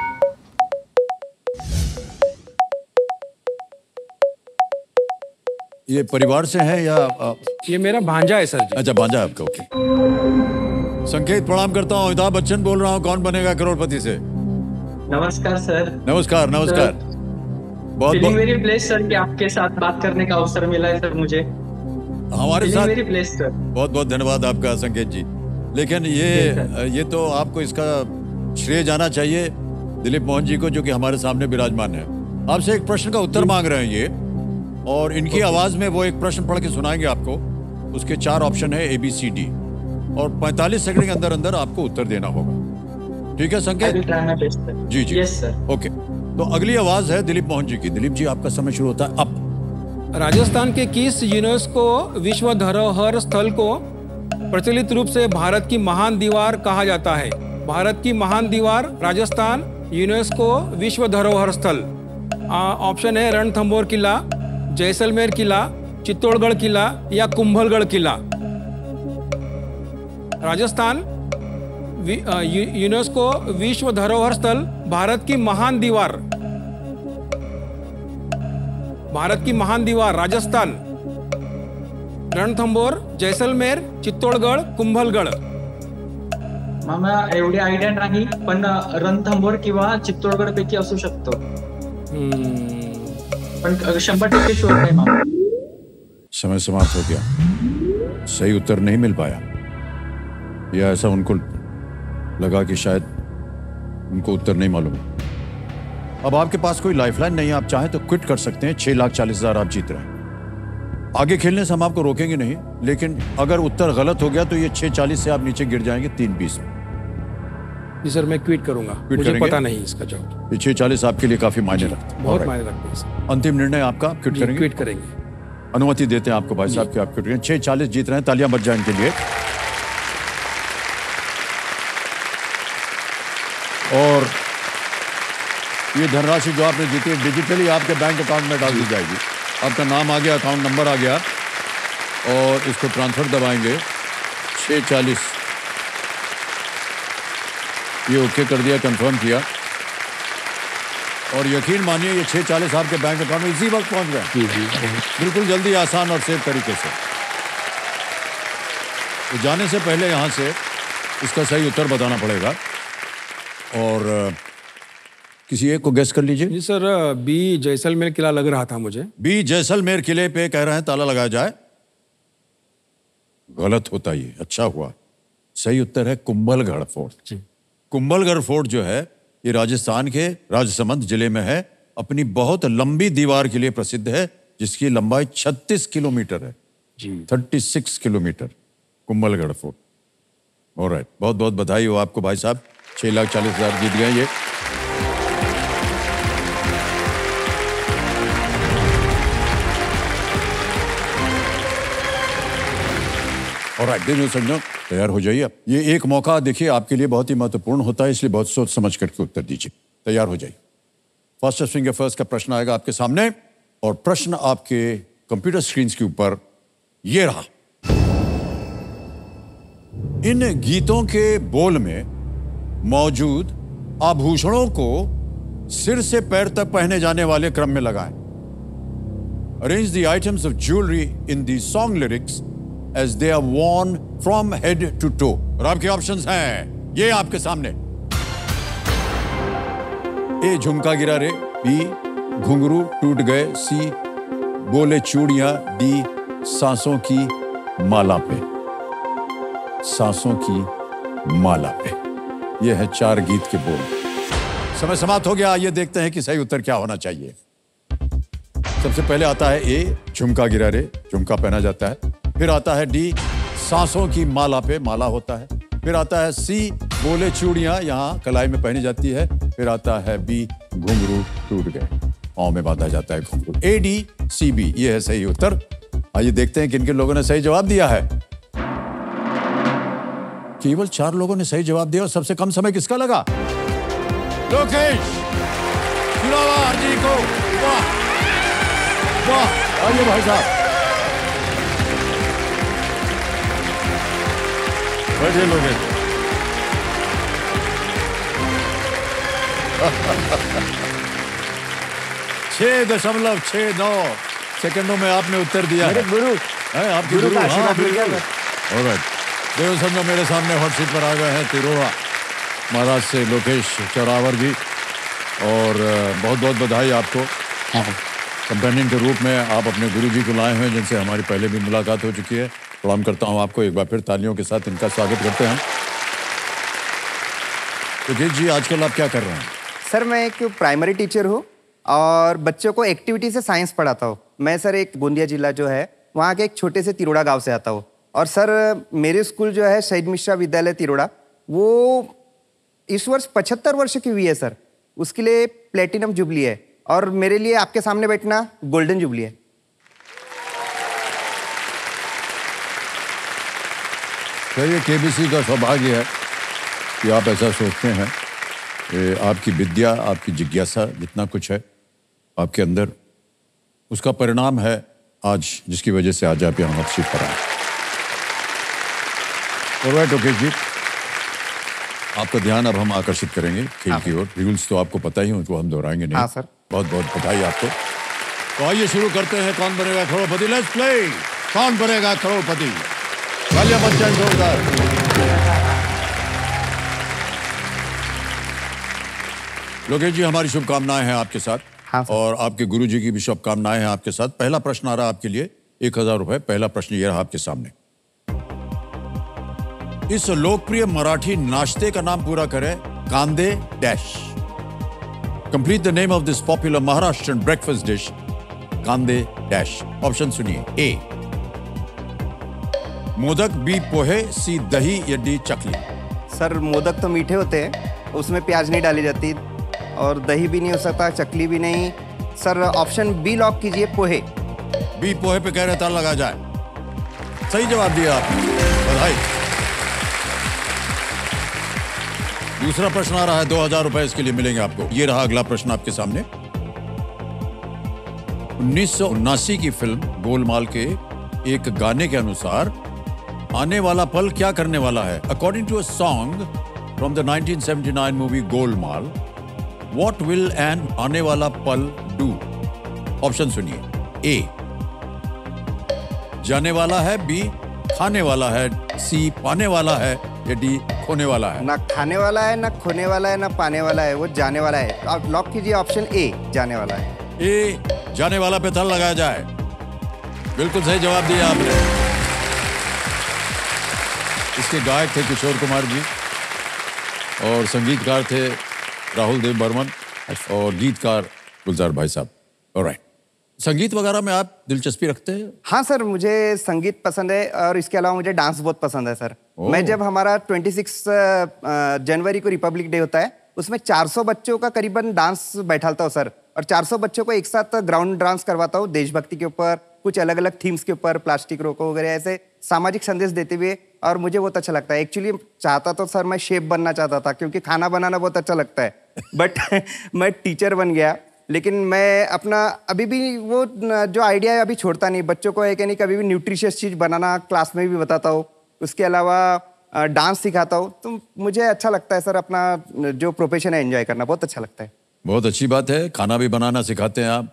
ये परिवार से है या ये मेरा भांजा है सर जी। अच्छा भांजा है आपका, ओके। संकेत प्रणाम करता हूँ, अमिताभ बच्चन बोल रहा हूँ, कौन बनेगा करोड़पति से। नमस्कार सर। नमस्कार नमस्कार। बहुत बहुत मेरी प्लेस सर कि आपके साथ बात करने का अवसर मिला है सर मुझे। हमारे साथ मेरी प्लेस सर। बहुत बहुत धन्यवाद आपका संकेत जी। लेकिन ये तो आपको इसका श्रेय जाना चाहिए दिलीप मोहन जी को, जो कि हमारे सामने विराजमान है। आपसे एक प्रश्न का उत्तर मांग रहे हैं ये, और इनकी आवाज में वो एक प्रश्न पढ़ के सुनाएंगे आपको। उसके 4 ऑप्शन है, ABCD, और 45 सेकंड के अंदर अंदर आपको उत्तर देना होगा। ठीक है संकेत जी? जी यस सर, ओके। तो अगली आवाज है दिलीप मोहन जी की। दिलीप जी, आपका समय शुरू होता है अब। राजस्थान के किस यूनेस्को विश्व धरोहर स्थल को प्रचलित रूप से भारत की महान दीवार कहा जाता है? भारत की महान दीवार, राजस्थान, यूनेस्को विश्व धरोहर स्थल। ऑप्शन है रणथंबोर किला, जैसलमेर किला, चित्तौड़गढ़ किला या कुंभलगढ़ किला। राजस्थान यूनेस्को विश्व धरोहर स्थल, भारत की महान दीवार, भारत की महान दीवार, राजस्थान, रणथंबोर, जैसलमेर, चित्तौड़गढ़, कुंभलगढ़। मामा एवढी आयडिया नाही, पण रणथंबोर किंवा चित्तौड़गढ़ पैकी असू शकतो। पण 100% श्योर नाही मामा। समय समाप्त हो गया, सही उत्तर नहीं मिल पाया। या ऐसा उनको लगा कि शायद उनको उत्तर नहीं मालूम। अब आपके पास कोई लाइफलाइन नहीं है, आप चाहें तो क्विट कर सकते हैं। 6,40,000 आप जीत रहे हैं। आगे खेलने से हम आपको रोकेंगे नहीं, लेकिन अगर उत्तर गलत हो गया तो ये 6,40 से आप नीचे गिर जाएंगे 3,20 में। जी सर, मैं क्विट करूंगा, मुझे पता नहीं इसका जवाब। ये 6,40 आपके लिए काफी मायने रखता है, बहुत मायने रखता है। अंतिम निर्णय आपका, क्विट करेंगे। अनुमति देते हैं आपको भाई साहब कि आप क्विट करें। 6,40 जीत रहे हैं, तालियां बज जाए इनके लिए। और ये धनराशि जो आपने जीती है डिजिटली आपके बैंक अकाउंट में डाल दी जाएगी। आपका नाम आ गया, अकाउंट नंबर आ गया और इसको ट्रांसफर दबाएंगे। 6,40 ये ओके कर दिया, कंफर्म किया। और यकीन मानिए ये 6,40 आपके बैंक अकाउंट में इसी वक्त पहुंच गया, बिल्कुल जल्दी, आसान और सेफ तरीके से। तो जाने से पहले यहाँ से इसका सही उत्तर बताना पड़ेगा और किसी एक को गेस कर लीजिए। जी सर, बी जैसलमेर किला लग रहा था मुझे। बी जैसलमेर किले पे कह रहे हैं ताला लगाया जाए। गलत होता ये, अच्छा हुआ। सही उत्तर है कुंभलगढ़ फोर्ट। कुंभलगढ़ फोर्ट जो है ये राजस्थान के राजसमंद जिले में है। अपनी बहुत लंबी दीवार के लिए प्रसिद्ध है, जिसकी लंबाई 36 किलोमीटर है जी। 36 किलोमीटर कुंभलगढ़ फोर्ट। ऑलराइट, बहुत बहुत बधाई हो आपको भाई साहब, 6,40,000 जीत गए ये। तैयार हो जाइए आप। ये एक मौका देखिए आपके लिए बहुत ही महत्वपूर्ण होता है, इसलिए बहुत सोच समझ करके उत्तर दीजिए। तैयार हो जाइए। फास्टेस्ट फिंगर फर्स्ट का प्रश्न आएगा आपके सामने और प्रश्न आपके कंप्यूटर स्क्रीन्स के ऊपर ये रहा। इन गीतों के बोल में मौजूद आभूषणों को सिर से पैर तक पहने जाने वाले क्रम में लगाएं। Arrange the items of jewellery in the song lyrics as they are worn from head to toe। और आपके ऑप्शंस हैं ये आपके सामने। ए झुमका गिरा रे, बी घुंघरू टूट गए, सी बोले चूड़ियां, डी सांसों की माला पे। सांसों की माला पे, ये है 4 गीत के बोल। समय समाप्त हो गया, आइए देखते हैं कि सही उत्तर क्या होना चाहिए। सबसे पहले आता है ए झुमका गिरा रे, झुमका पहना जाता है। फिर आता है डी सांसों की माला पे, माला होता है। फिर आता है सी बोले चूड़ियां, यहाँ कलाई में पहनी जाती है। फिर आता है बी घुंघरू टूट गए, पाँव में बांधा जाता है घुंघरू। ए डी सी बी, ये है सही उत्तर। आइए देखते हैं किन किन लोगों ने सही जवाब दिया है। केवल 4 लोगों ने सही जवाब दिया और सबसे कम समय किसका लगा? लोकेश चौरावर जी को। वाह वाह, आइए भाई साहब बैठे लोग। .69 सेकंडों में आपने उत्तर दिया है। गुरु है आपके गुरु। देव मेरे सामने हॉट सीट पर आ गए हैं तिरोड़ा महाराज से लोकेश चौरावर जी, और बहुत बहुत बधाई आपको। कंपेनियन के रूप में आप अपने गुरु जी को लाए हैं, जिनसे हमारी पहले भी मुलाकात हो चुकी है। प्रणाम करता हूं आपको, एक बार फिर तालियों के साथ इनका स्वागत करते हैं। तो जी, आजकल आप क्या कर रहे हैं? सर, मैं एक प्राइमरी टीचर हूं और बच्चों को एक्टिविटी से साइंस पढ़ाता हूं। मैं सर एक गोंदिया जिला जो है वहां के एक छोटे से तिरोड़ा गांव से आता हूं। और सर मेरे स्कूल जो है शहीद मिश्रा विद्यालय तिरोड़ा, वो इस वर्ष 75 वर्ष की हुई है सर। उसके लिए प्लेटिनम जुबली है और मेरे लिए आपके सामने बैठना गोल्डन जुबली है। ये केबीसी का सौभाग्य है कि आप ऐसा सोचते हैं। आपकी विद्या, आपकी जिज्ञासा, जितना कुछ है आपके अंदर, उसका परिणाम है आज, जिसकी वजह से आज आप यहाँ हासिल पर आए। ओके जी, आपका ध्यान अब हम आकर्षित करेंगे खेल की ओर। रूल्स तो आपको पता ही हो, तो हम दोहराएंगे नहीं। हाँ सर, बहुत बहुत बधाई आपको। तो आइए शुरू करते हैं कौन बनेगा करोड़पति। लेट्स प्ले कौन बनेगा करोड़पति। लोकेश जी, हमारी शुभकामनाएं हैं आपके साथ। हाँ और आपके गुरुजी की भी शुभकामनाएं हैं आपके साथ। पहला प्रश्न आ रहा आपके लिए, 1000 रुपए। पहला प्रश्न ये रहा आपके सामने। इस लोकप्रिय मराठी नाश्ते का नाम पूरा करें। Kande dash. Complete the name of this popular Maharashtrian breakfast dish kande dash. Option सुनिए। ए मोदक, बी पोहे, सी दही या डी चकली। सर मोदक तो मीठे होते हैं, उसमें प्याज नहीं डाली जाती, और दही भी नहीं हो सकता, चकली भी नहीं। सर ऑप्शन बी लॉक कीजिए, पोहे। बी पोहे पे कह रहे ताला लगा जाए। सही जवाब दिया आप, बधाई। दूसरा प्रश्न आ रहा है, 2000 रुपए इसके लिए मिलेंगे आपको। ये रहा अगला प्रश्न आपके सामने। 1979 की फिल्म गोलमाल के एक गाने के अनुसार आने वाला पल क्या करने वाला है? According to a song from the 1979 movie Golmaal, what will an आने वाला पल डू? ऑप्शन सुनिए। ए जाने वाला है, बी खाने वाला है, सी पाने वाला है या डी खोने वाला है। ना खाने वाला है, ना खोने वाला है, ना पाने वाला है, वो जाने वाला है। आप लॉक कीजिए ऑप्शन ए, जाने वाला है। ए जाने वाला पे ताला लगाया जाए। बिल्कुल सही जवाब दिया आपने। इसके गायक थे किशोर कुमार जी, और संगीतकार थे राहुल देव बर्मन, और गीतकार गुलजार भाई साहब। ऑलराइट, संगीत वगैरह में आप दिलचस्पी रखते हैं? हाँ सर, मुझे संगीत पसंद है, और इसके अलावा मुझे डांस बहुत पसंद है सर। मैं जब हमारा 26 जनवरी को रिपब्लिक डे होता है, उसमें 400 बच्चों का करीबन डांस बैठाता हूँ सर, और 400 बच्चों को एक साथ ग्राउंड डांस करवाता हूँ, देशभक्ति के ऊपर, कुछ अलग अलग थीम्स के ऊपर, प्लास्टिक रोको वगैरह, ऐसे सामाजिक संदेश देते हुए, और मुझे बहुत अच्छा लगता है। एक्चुअली चाहता तो सर मैं शेफ बनना चाहता था, क्योंकि खाना बनाना बहुत अच्छा लगता है, बट मैं टीचर बन गया। लेकिन मैं अपना अभी भी वो जो आइडिया है अभी छोड़ता नहीं, बच्चों को है कि नहीं, कभी भी न्यूट्रिशियस चीज़ बनाना क्लास में भी बताता हूँ, उसके अलावा डांस सिखाता हूँ। तो मुझे अच्छा लगता है सर, अपना जो प्रोफेशन है एंजॉय करना बहुत अच्छा लगता है। बहुत अच्छी बात है, खाना भी बनाना सिखाते हैं आप,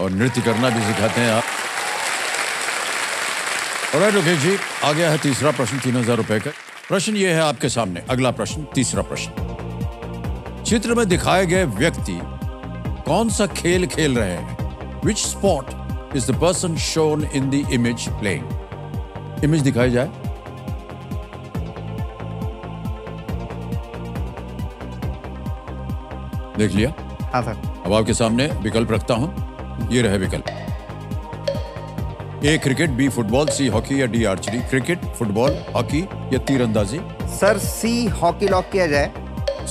और नृत्य करना भी सिखाते हैं आप। ऑलराइट लोकेश जी, आ गया है तीसरा प्रश्न, 3000 रुपए का प्रश्न ये है आपके सामने। अगला प्रश्न, तीसरा प्रश्न। चित्र में दिखाए गए व्यक्ति कौन सा खेल खेल रहे हैं? Which sport is the person shown in the image playing? Image दिखाई जाए। देख लिया? हाँ सर। अब आपके सामने विकल्प रखता हूं, ये रहे विकल्प। A cricket, B football, C hockey या D archery. Cricket, football, hockey या तीरंदाजी। सर सी हॉकी लॉक किया जाए।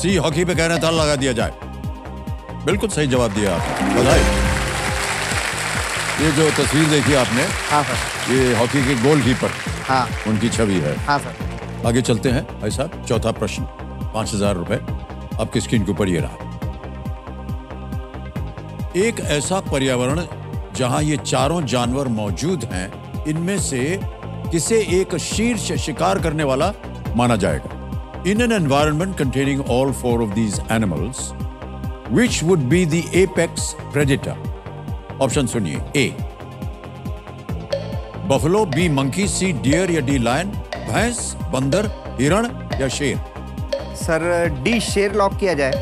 सी हॉकी पे कहना था लगा दिया जाए। बिल्कुल सही जवाब दिया आपने, बधाई। ये जो तस्वीर देखी आपने, हाँ सर, ये हॉकी के गोलकीपर, हाँ उनकी छवि है। हाँ सर, आगे चलते हैं भाई साहब। चौथा प्रश्न, 5000 रुपए आपकी स्क्रीन के ऊपर ये रहा। एक ऐसा पर्यावरण जहां ये चारों जानवर मौजूद हैं, इनमें से किसे एक शीर्ष शिकार करने वाला माना जाएगा? In an environment containing all 4 of these animals, which would be the apex predator? Option सुनिए। A buffalo, B monkey, C deer या डी लायन। भैंस, बंदर, हिरण या शेर। सर डी शेर लॉक किया जाए।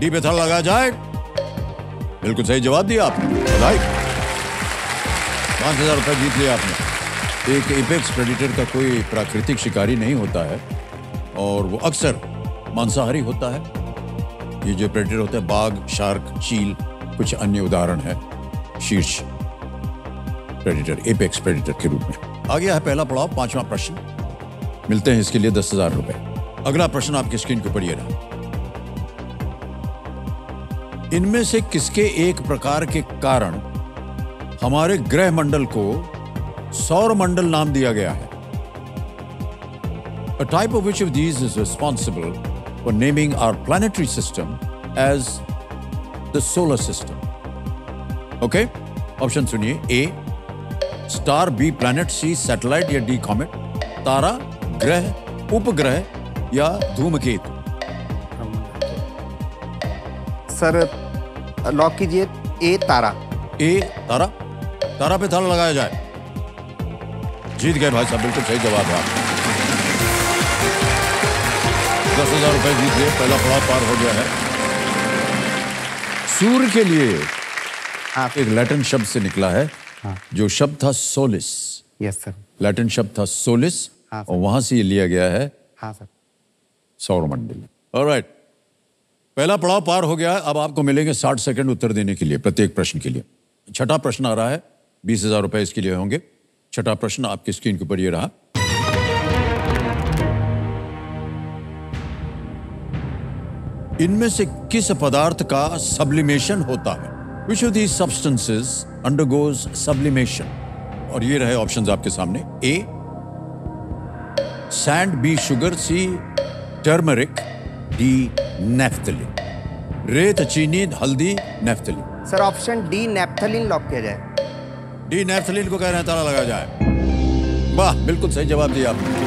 डी पे ताला लगा जाए। बिल्कुल सही जवाब दिया आपने, बधाई। 5000 रुपये जीत लिया आपने। एक एपेक्स प्रेडेटर का कोई प्राकृतिक शिकारी नहीं होता है, और वो अक्सर मांसाहारी होता है। ये जो प्रेडेटर होता है, बाघ, शार्क, चील, कुछ अन्य उदाहरण है शीर्ष प्रेडेटर, एपेक्स प्रेडेटर के रूप में। आ गया है पहला पड़ाव, पांचवा प्रश्न। मिलते हैं इसके लिए 10000 रुपये। अगला प्रश्न आपकी स्क्रीन के ऊपर ये रहा। इनमें से किसके एक प्रकार के कारण हमारे ग्रह मंडल को सौर मंडल नाम दिया गया है। A type of which of these is responsible for naming our planetary system as the solar system? Okay? Option सुनिए, A star, B planet, C satellite या डी कॉमेट। तारा, ग्रह, उपग्रह या धूमकेतु। सर लॉक कीजिए, ए तारा। ए तारा, तारा पे ताला लगाया जाए। जीत गए भाई साहब, बिल्कुल सही जवाब है। 10,000 रुपए जीत गए, पहला पड़ाव पार हो गया है। सूर्य के लिए एक लैटिन शब्द से निकला है, जो शब्द था सोलिस। यस सर, लैटिन शब्द था सोलिस, और वहां से ये लिया गया है। हाँ सर, सौरमंडल। ऑलराइट, पहला पड़ाव पार हो गया। अब आपको मिलेंगे 60 सेकंड उत्तर देने के लिए प्रत्येक प्रश्न के लिए। छठा प्रश्न आ रहा है, 20,000 रुपए इसके लिए होंगे। छठा प्रश्न आपकी स्क्रीन के ऊपर ये रहा। इनमें से किस पदार्थ का सब्लिमेशन होता है? Which of these substances undergoes sublimation? और ये रहे ऑप्शंस आपके सामने, A sand, B sugar, C turmeric, D naphthalene. रेत, चीनी, हल्दी, naphthalene. Sir option D naphthalene lock किया जाए। डी नेफ्थलीन को कह रहे हैं, ताला लगाया जाए। वाह, बिल्कुल सही जवाब दिया आपने,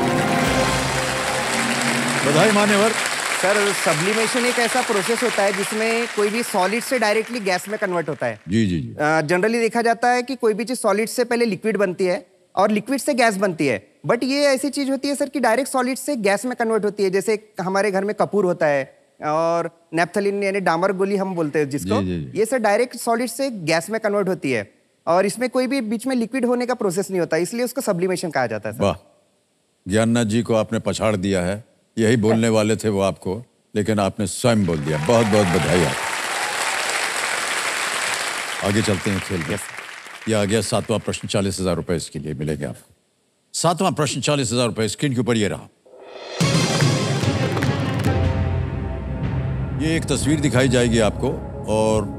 बधाई मान्यवर। सर सब्लिमेशन एक ऐसा प्रोसेस होता है जिसमें कोई भी सॉलिड से डायरेक्टली गैस में कन्वर्ट होता है। जी जी जी। जनरली देखा जाता है कि कोई भी चीज सॉलिड से पहले लिक्विड बनती है और लिक्विड से गैस बनती है, बट ये ऐसी चीज होती है सर कि डायरेक्ट सॉलिड से गैस में कन्वर्ट होती है। जैसे हमारे घर में कपूर होता है और नेफ्थलीन यानी डामर गोली हम बोलते हैं जिसको, ये सर डायरेक्ट सॉलिड से गैस में कन्वर्ट होती है और इसमें कोई भी बीच में लिक्विड होने का प्रोसेस नहीं होता, इसलिए उसको सब्लिमेशन कहा जाता है। वाह, ज्ञाननाथ जी को आपने पछाड़ दिया है। यही बोलने वाले थे वो आपको, लेकिन आपने स्वयं बोल दिया। बहुत बहुत बधाई आप। आगे चलते हैं खेल में। यह आ गया सातवां प्रश्न, 40,000 रुपए इसके लिए मिलेंगे आपको। सातवां प्रश्न, 40,000 रुपए स्क्रीन के ऊपर ये रहा। ये एक तस्वीर दिखाई जाएगी आपको और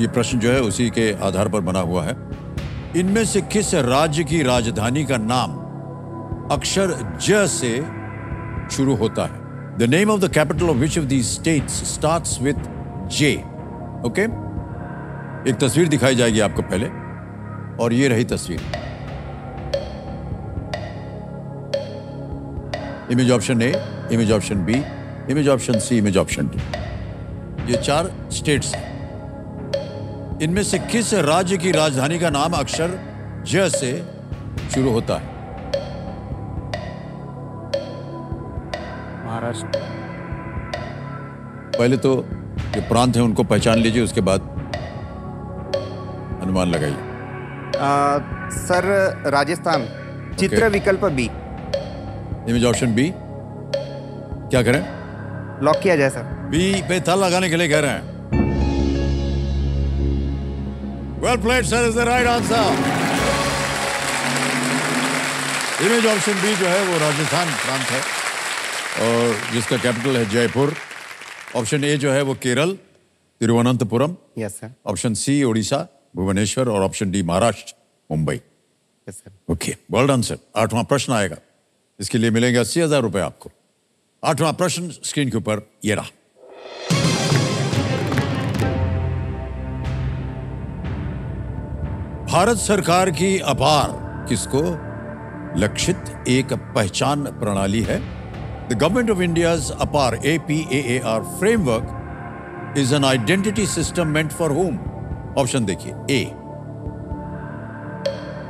ये प्रश्न जो है उसी के आधार पर बना हुआ है। इनमें से किस राज्य की राजधानी का नाम अक्षर ज से शुरू होता है? The name of the capital of which of these states starts with J. Okay, एक तस्वीर दिखाई जाएगी आपको पहले और ये रही तस्वीर। Image option A, image option B, image option C, image option D. ये चार स्टेट्स हैं। इनमें से किस राज्य की राजधानी का नाम अक्षर ज से शुरू होता है? पहले तो जो प्रांत हैं उनको पहचान लीजिए, उसके बाद अनुमान लगाइए। सर राजस्थान। चित्र विकल्प बी। इमेज ऑप्शन बी, क्या करें? लॉक किया जाए सर। बी पे ताला लगाने के लिए कह रहे हैं। Well played sir, is the right answer. Image option B जो है वो राजस्थान प्रांत है और जिसका कैपिटल है जयपुर। ऑप्शन ए जो है वो Kerala, Thiruvananthapuram. Yes sir. Option C Odisha, Bhubaneswar, और option D Maharashtra, Mumbai. Yes sir. Okay, well done sir. आठवां प्रश्न आएगा, इसके लिए मिलेंगे 80,000 रुपए आपको। आठवां प्रश्न स्क्रीन के ऊपर ये रहा। भारत सरकार की अपार किसको लक्षित एक पहचान प्रणाली है? The Government of India's APAR, APAAR framework is an identity system meant for whom? Option देखिए, A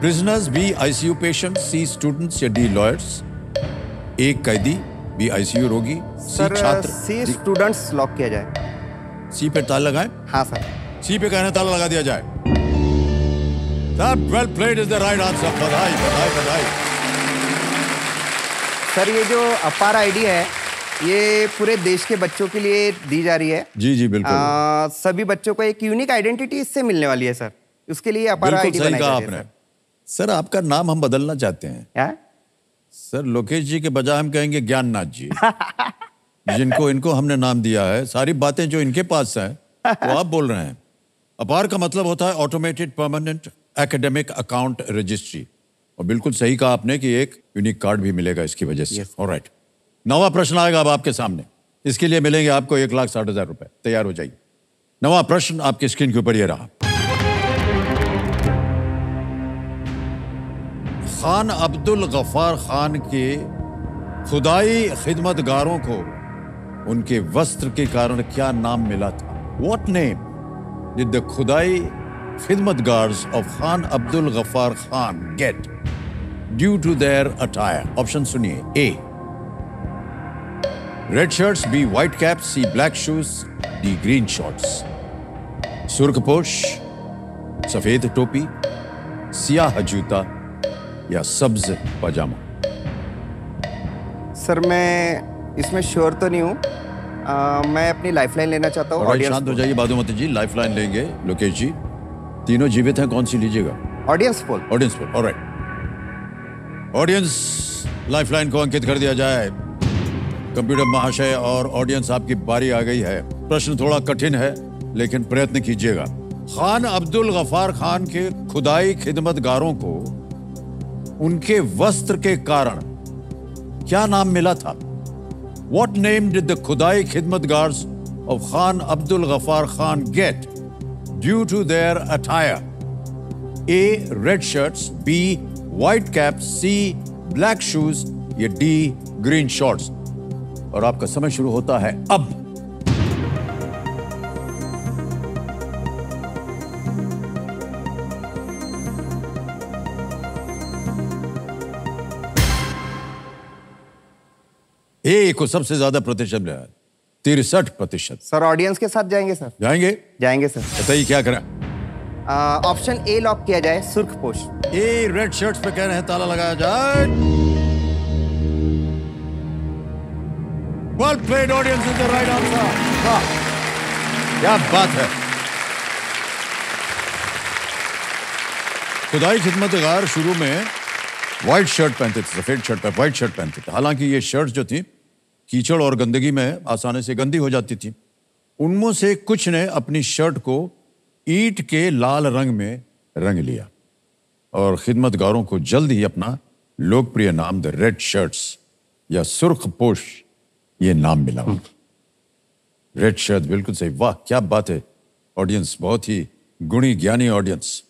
prisoners, B ICU patients, C students या D lawyers। A कैदी, B ICU रोगी, C छात्र। C students लॉक किया जाए। C पे ताला लगाएं। हाँ सर। C पे कहना ताला लगा दिया जाए। That well played is the right answer. बधाई, बधाई, बधाई। सर ये जो अपार आईडी है ये पूरे देश के बच्चों के लिए दी जा रही है। जी जी बिल्कुल। सभी बच्चों को एक यूनिक आइडेंटिटी इससे मिलने वाली है सर, उसके लिए अपार आईडी बनाई जा रही है। सर आपका नाम हम बदलना चाहते हैं। क्या सर? लोकेश जी के बजाय हम कहेंगे ज्ञाननाथ जी। जिनको इनको हमने नाम दिया है, सारी बातें जो इनके पास हैं वो आप बोल रहे हैं। अपार का मतलब होता है automated permanent academic account registry, और बिल्कुल सही कहा आपने कि एक यूनिक कार्ड भी मिलेगा इसकी वजह से। ऑलराइट, नवा प्रश्न आएगा अब आपके सामने, इसके लिए मिलेंगे आपको 1,60,000 रुपए। तैयार हो जाइए, नवा प्रश्न आपकी स्क्रीन के ऊपर ये रहा। खान अब्दुल गफार खान के खुदाई खिदमतगारों को उनके वस्त्र के कारण क्या नाम मिला था? What name did the Khudai Khidmatgars of Khan Abdul Ghaffar Khan get due to their attire? Option सुनिए। A. Red shirts, B white caps, C black shoes, D green shorts. सुर्खपोश, सफेद टोपी, सियाह जूता या सब्ज पजामा। सर मैं इसमें श्योर तो नहीं हूँ, मैं अपनी लाइफलाइन लेना चाहता हूँ। ऑडियंस शांत हो जाइए बादुमती जी, लाइफलाइन लेंगे लोकेश जी। तीनों जीवित हैं, कौन सी लीजिएगा? Audience poll. Audience poll, alright. Audience lifeline को अंकित कर दिया जाए। कंप्यूटर महाशय और ऑडियंस आपकी बारी आ गई है। प्रश्न थोड़ा कठिन है लेकिन प्रयत्न कीजिएगा। खान अब्दुल गफार खान के खुदाई खिदमतगारों को उनके वस्त्र के कारण क्या नाम मिला था? What name did the Khudai Khidmatgars of Khan Abdul Ghaffar Khan get due to their attire? A. red shirts, B. white caps, C. black shoes या D. green shorts। और आपका समय शुरू होता है अब। ए को सबसे ज्यादा प्रतिशत मिला है, 63%। सर ऑडियंस के साथ जाएंगे सर? जाएंगे जाएंगे सर। बताइए क्या करें? ऑप्शन ए लॉक किया जाए, सुर्खपोश। ए रेड शर्ट्स पे कह रहे हैं ताला लगाया जाए। Well played, audience is the right answer. क्या बात है। खुदाई खिदमतगार शुरू में व्हाइट शर्ट पहनते थे, सफेद शर्ट पर व्हाइट शर्ट पहनते थे। हालांकि ये शर्ट्स जो थी कीचड़ और गंदगी में आसानी से गंदी हो जाती थी। उनमें से कुछ ने अपनी शर्ट को ईंट के लाल रंग में रंग लिया और खिदमतगारों को जल्द ही अपना लोकप्रिय नाम द रेड शर्ट्स या सुर्खपोश ये नाम मिला। रेड शर्ट, बिल्कुल सही। वाह क्या बात है। ऑडियंस बहुत ही गुणी ज्ञानी ऑडियंस।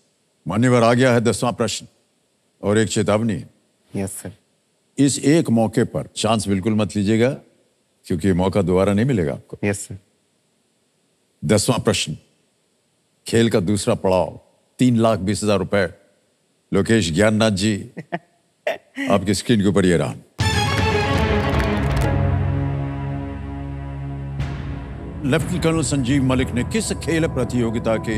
मान्यवर, आ गया है 10वां प्रश्न और एक चेतावनी। Yes sir. इस एक मौके पर चांस बिल्कुल मत लीजिएगा क्योंकि मौका दोबारा नहीं मिलेगा आपको। Yes sir. 10वां प्रश्न, खेल का दूसरा पड़ाव, 3,20,000 रुपए। लोकेश ज्ञाननाथ जी आपकी स्क्रीन के ऊपर ये रहा। लेफ्टिनेंट कर्नल संजीव मलिक ने किस खेल प्रतियोगिता के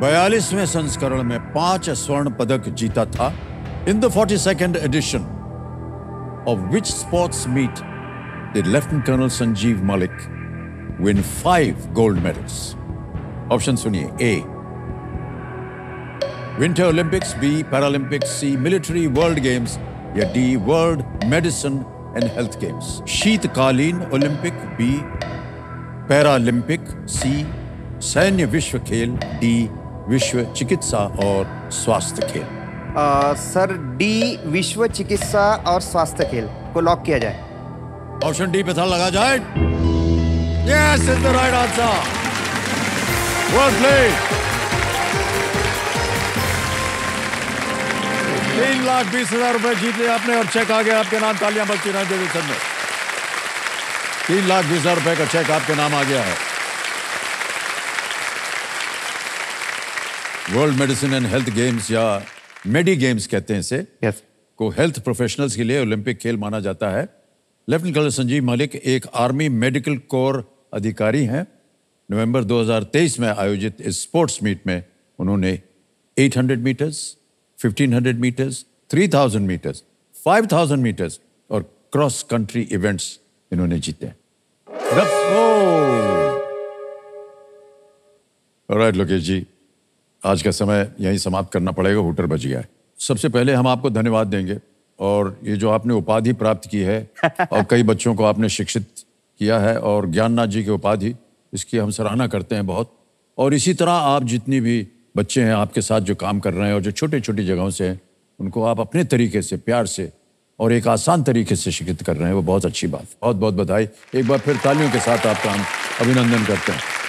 42वें संस्करण में 5 स्वर्ण पदक जीता था? In the 42nd edition of which sports meet did lieutenant colonel Sanjeev Malik win 5 gold medals? Option सुनिए। A winter Olympics, B Paralympics, C military world games या D world medicine and health games. शीतकालीन ओलंपिक, बी पैरालंपिक, सी सैन्य विश्व खेल, डी विश्व चिकित्सा और स्वास्थ्य खेल। सर डी विश्व चिकित्सा और स्वास्थ्य खेल को लॉक किया जाए। ऑप्शन डी पे ताला लगा जाए। Yes is the right answer. Well played. 3,20,000 रुपए जीत लिए आपने और चेक आ गया आपके नाम। तालियां बजती रही देवी सर ने। 3,20,000 रुपए का चेक आपके नाम आ गया है। World medicine and health games या मेडी गेम्स कहते हैं इसे। yes. को हेल्थ प्रोफेशनल्स के लिए ओलंपिक खेल माना जाता है। लेफ्टिनेंट कर्नल संजीव मलिक एक आर्मी मेडिकल कोर अधिकारी हैं। नवंबर 2023 में आयोजित इस स्पोर्ट्स मीट में उन्होंने 800 मीटर्स, 1500 मीटर्स, 3000 मीटर्स, 5000 मीटर्स और क्रॉस कंट्री इवेंट्स इन्होंने जीते। ऑलराइट लोकेश जी, आज का समय यहीं समाप्त करना पड़ेगा, होटल बच गया है। सबसे पहले हम आपको धन्यवाद देंगे और ये जो आपने उपाधि प्राप्त की है और कई बच्चों को आपने शिक्षित किया है और ज्ञाननाथ जी की उपाधि, इसकी हम सराहना करते हैं बहुत। और इसी तरह आप जितनी भी बच्चे हैं आपके साथ जो काम कर रहे हैं और जो छोटे छोटे जगहों से हैं, उनको आप अपने तरीके से प्यार से और एक आसान तरीके से शिक्षित कर रहे हैं, वो बहुत अच्छी बात है। बहुत बहुत बधाई, एक बार फिर तालियों के साथ आपका हम अभिनंदन करते हैं।